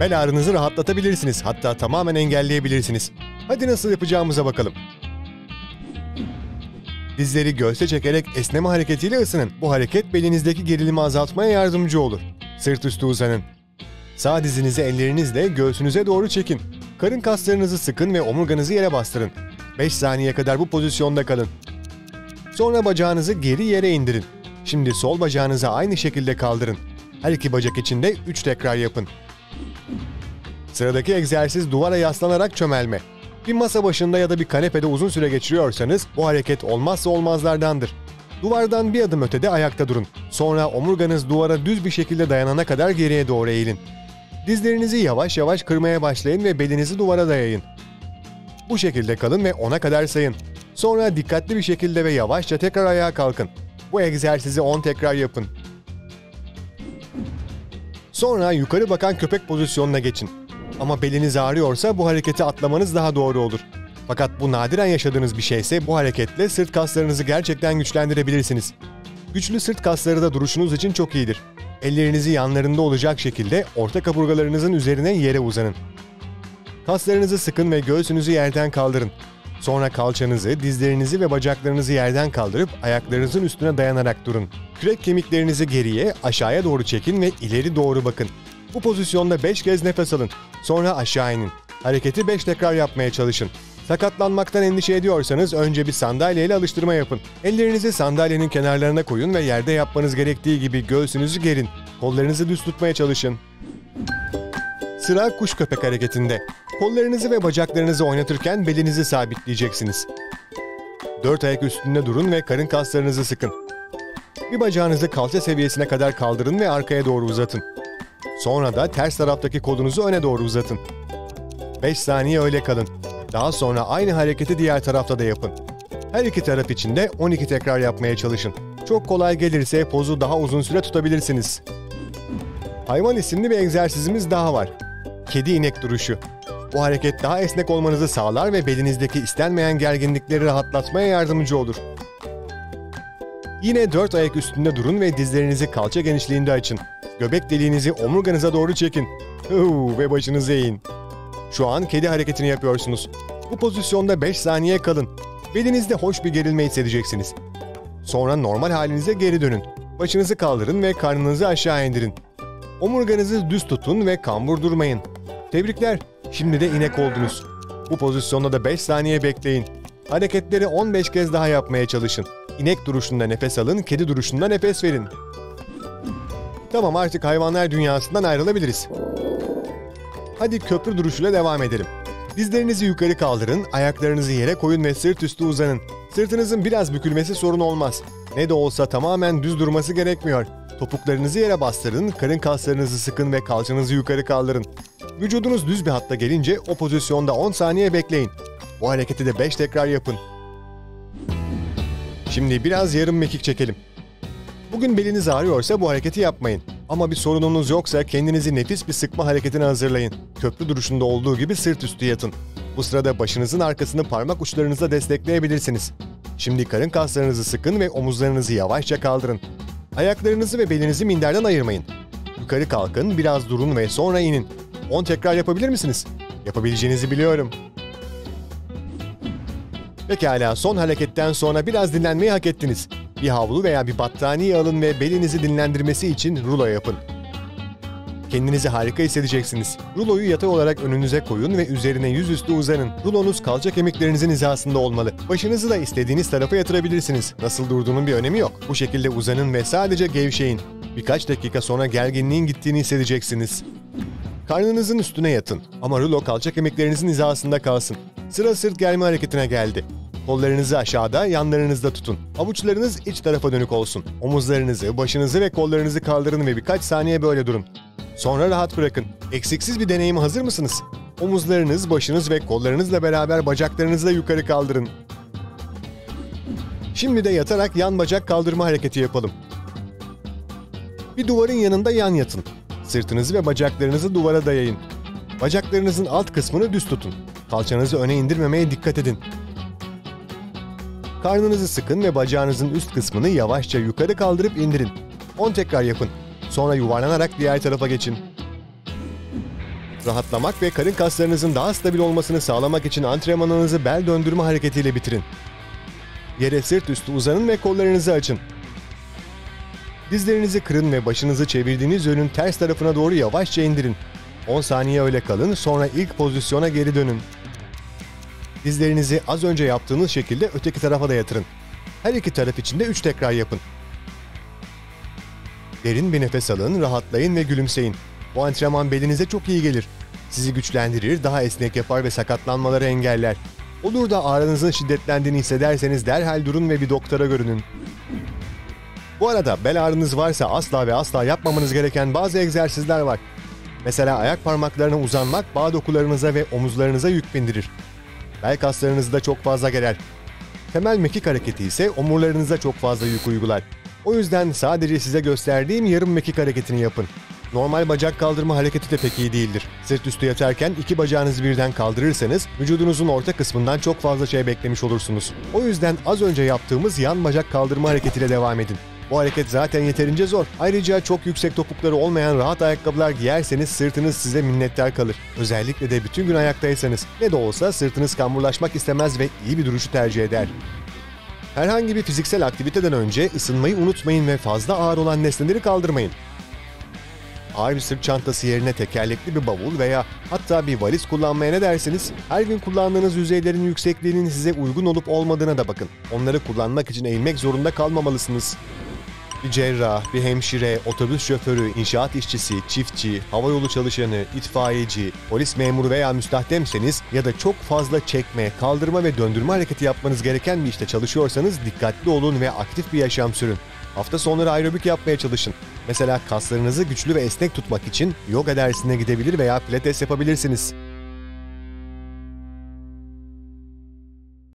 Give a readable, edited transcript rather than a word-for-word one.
Bel ağrınızı rahatlatabilirsiniz, hatta tamamen engelleyebilirsiniz. Hadi nasıl yapacağımıza bakalım. Dizleri göğse çekerek esneme hareketiyle ısının. Bu hareket belinizdeki gerilimi azaltmaya yardımcı olur. Sırt üstü uzanın. Sağ dizinizi ellerinizle göğsünüze doğru çekin. Karın kaslarınızı sıkın ve omurganızı yere bastırın. 5 saniye kadar bu pozisyonda kalın. Sonra bacağınızı geri yere indirin. Şimdi sol bacağınızı aynı şekilde kaldırın. Her iki bacak için de 3 tekrar yapın. Sıradaki egzersiz duvara yaslanarak çömelme. Bir masa başında ya da bir kanepede uzun süre geçiriyorsanız bu hareket olmazsa olmazlardandır. Duvardan bir adım ötede ayakta durun. Sonra omurganız duvara düz bir şekilde dayanana kadar geriye doğru eğilin. Dizlerinizi yavaş yavaş kırmaya başlayın ve belinizi duvara dayayın. Bu şekilde kalın ve 10'a kadar sayın. Sonra dikkatli bir şekilde ve yavaşça tekrar ayağa kalkın. Bu egzersizi 10 tekrar yapın. Sonra yukarı bakan köpek pozisyonuna geçin. Ama beliniz ağrıyorsa bu hareketi atlamanız daha doğru olur. Fakat bu nadiren yaşadığınız bir şeyse bu hareketle sırt kaslarınızı gerçekten güçlendirebilirsiniz. Güçlü sırt kasları da duruşunuz için çok iyidir. Ellerinizi yanlarında olacak şekilde orta kaburgalarınızın üzerine yere uzanın. Kaslarınızı sıkın ve göğsünüzü yerden kaldırın. Sonra kalçanızı, dizlerinizi ve bacaklarınızı yerden kaldırıp ayaklarınızın üstüne dayanarak durun. Kürek kemiklerinizi geriye, aşağıya doğru çekin ve ileri doğru bakın. Bu pozisyonda 5 kez nefes alın. Sonra aşağı inin. Hareketi 5 tekrar yapmaya çalışın. Sakatlanmaktan endişe ediyorsanız önce bir sandalyeyle alıştırma yapın. Ellerinizi sandalyenin kenarlarına koyun ve yerde yapmanız gerektiği gibi göğsünüzü gerin. Kollarınızı düz tutmaya çalışın. Sıra kuş köpek hareketinde. Kollarınızı ve bacaklarınızı oynatırken belinizi sabitleyeceksiniz. 4 ayak üstünde durun ve karın kaslarınızı sıkın. Bir bacağınızı kalça seviyesine kadar kaldırın ve arkaya doğru uzatın. Sonra da ters taraftaki kolunuzu öne doğru uzatın. 5 saniye öyle kalın. Daha sonra aynı hareketi diğer tarafta da yapın. Her iki taraf için de 12 tekrar yapmaya çalışın. Çok kolay gelirse pozu daha uzun süre tutabilirsiniz. Hayvan isimli bir egzersizimiz daha var. Kedi inek duruşu. Bu hareket daha esnek olmanızı sağlar ve belinizdeki istenmeyen gerginlikleri rahatlatmaya yardımcı olur. Yine 4 ayak üstünde durun ve dizlerinizi kalça genişliğinde açın. Göbek deliğinizi omurganıza doğru çekin. Ve başınızı eğin. Şu an kedi hareketini yapıyorsunuz. Bu pozisyonda 5 saniye kalın. Belinizde hoş bir gerilme hissedeceksiniz. Sonra normal halinize geri dönün. Başınızı kaldırın ve karnınızı aşağı indirin. Omurganızı düz tutun ve kambur durmayın. Tebrikler. Şimdi de inek oldunuz. Bu pozisyonda da 5 saniye bekleyin. Hareketleri 15 kez daha yapmaya çalışın. İnek duruşunda nefes alın, kedi duruşunda nefes verin. Tamam, artık hayvanlar dünyasından ayrılabiliriz. Hadi köprü duruşuyla devam edelim. Dizlerinizi yukarı kaldırın, ayaklarınızı yere koyun ve sırt üstü uzanın. Sırtınızın biraz bükülmesi sorun olmaz. Ne de olsa tamamen düz durması gerekmiyor. Topuklarınızı yere bastırın, karın kaslarınızı sıkın ve kalçanızı yukarı kaldırın. Vücudunuz düz bir hatta gelince o pozisyonda 10 saniye bekleyin. Bu hareketi de 5 tekrar yapın. Şimdi biraz yarım mekik çekelim. Bugün beliniz ağrıyorsa bu hareketi yapmayın. Ama bir sorununuz yoksa kendinizi nefis bir sıkma hareketine hazırlayın. Köprü duruşunda olduğu gibi sırt üstü yatın. Bu sırada başınızın arkasını parmak uçlarınızla destekleyebilirsiniz. Şimdi karın kaslarınızı sıkın ve omuzlarınızı yavaşça kaldırın. Ayaklarınızı ve belinizi minderden ayırmayın. Yukarı kalkın, biraz durun ve sonra inin. 10 tekrar yapabilir misiniz? Yapabileceğinizi biliyorum. Pekala, son hareketten sonra biraz dinlenmeyi hak ettiniz. Bir havlu veya bir battaniye alın ve belinizi dinlendirmesi için rulo yapın. Kendinizi harika hissedeceksiniz. Ruloyu yatay olarak önünüze koyun ve üzerine yüzüstü uzanın. Rulonuz kalça kemiklerinizin hizasında olmalı. Başınızı da istediğiniz tarafa yatırabilirsiniz. Nasıl durduğunun bir önemi yok. Bu şekilde uzanın ve sadece gevşeyin. Birkaç dakika sonra gerginliğin gittiğini hissedeceksiniz. Karnınızın üstüne yatın ama rulo kalça kemiklerinizin hizasında kalsın. Sıra sırt germe hareketine geldi. Kollarınızı aşağıda, yanlarınızda tutun. Avuçlarınız iç tarafa dönük olsun. Omuzlarınızı, başınızı ve kollarınızı kaldırın ve birkaç saniye böyle durun. Sonra rahat bırakın. Eksiksiz bir deneyime hazır mısınız? Omuzlarınız, başınız ve kollarınızla beraber bacaklarınızı da yukarı kaldırın. Şimdi de yatarak yan bacak kaldırma hareketi yapalım. Bir duvarın yanında yan yatın. Sırtınızı ve bacaklarınızı duvara dayayın. Bacaklarınızın alt kısmını düz tutun. Kalçanızı öne indirmemeye dikkat edin. Karnınızı sıkın ve bacağınızın üst kısmını yavaşça yukarı kaldırıp indirin. 10 tekrar yapın. Sonra yuvarlanarak diğer tarafa geçin. Rahatlamak ve karın kaslarınızın daha stabil olmasını sağlamak için antrenmanınızı bel döndürme hareketiyle bitirin. Yere sırt üstü uzanın ve kollarınızı açın. Dizlerinizi kırın ve başınızı çevirdiğiniz yönün ters tarafına doğru yavaşça indirin. 10 saniye öyle kalın, sonra ilk pozisyona geri dönün. Dizlerinizi az önce yaptığınız şekilde öteki tarafa da yatırın. Her iki taraf için de 3 tekrar yapın. Derin bir nefes alın, rahatlayın ve gülümseyin. Bu antrenman belinize çok iyi gelir. Sizi güçlendirir, daha esnek yapar ve sakatlanmaları engeller. Olur da ağrınızın şiddetlendiğini hissederseniz derhal durun ve bir doktora görünün. Bu arada bel ağrınız varsa asla ve asla yapmamanız gereken bazı egzersizler var. Mesela ayak parmaklarına uzanmak bağ dokularınıza ve omuzlarınıza yük bindirir. Bel kaslarınızı da çok fazla gerer. Temel mekik hareketi ise omurlarınıza çok fazla yük uygular. O yüzden sadece size gösterdiğim yarım mekik hareketini yapın. Normal bacak kaldırma hareketi de pek iyi değildir. Sırt üstü yatarken iki bacağınızı birden kaldırırsanız vücudunuzun orta kısmından çok fazla şey beklemiş olursunuz. O yüzden az önce yaptığımız yan bacak kaldırma hareketiyle devam edin. Bu hareket zaten yeterince zor. Ayrıca çok yüksek topukları olmayan rahat ayakkabılar giyerseniz sırtınız size minnettar kalır. Özellikle de bütün gün ayaktaysanız. Ne de olsa sırtınız kamburlaşmak istemez ve iyi bir duruşu tercih eder. Herhangi bir fiziksel aktiviteden önce ısınmayı unutmayın ve fazla ağır olan nesneleri kaldırmayın. Ağır bir sırt çantası yerine tekerlekli bir bavul veya hatta bir valiz kullanmaya ne dersiniz? Her gün kullandığınız yüzeylerin yüksekliğinin size uygun olup olmadığına da bakın. Onları kullanmak için eğilmek zorunda kalmamalısınız. Bir cerrah, bir hemşire, otobüs şoförü, inşaat işçisi, çiftçi, havayolu çalışanı, itfaiyeci, polis memuru veya müstahdemseniz ya da çok fazla çekme, kaldırma ve döndürme hareketi yapmanız gereken bir işte çalışıyorsanız dikkatli olun ve aktif bir yaşam sürün. Hafta sonları aerobik yapmaya çalışın. Mesela kaslarınızı güçlü ve esnek tutmak için yoga dersine gidebilir veya pilates yapabilirsiniz.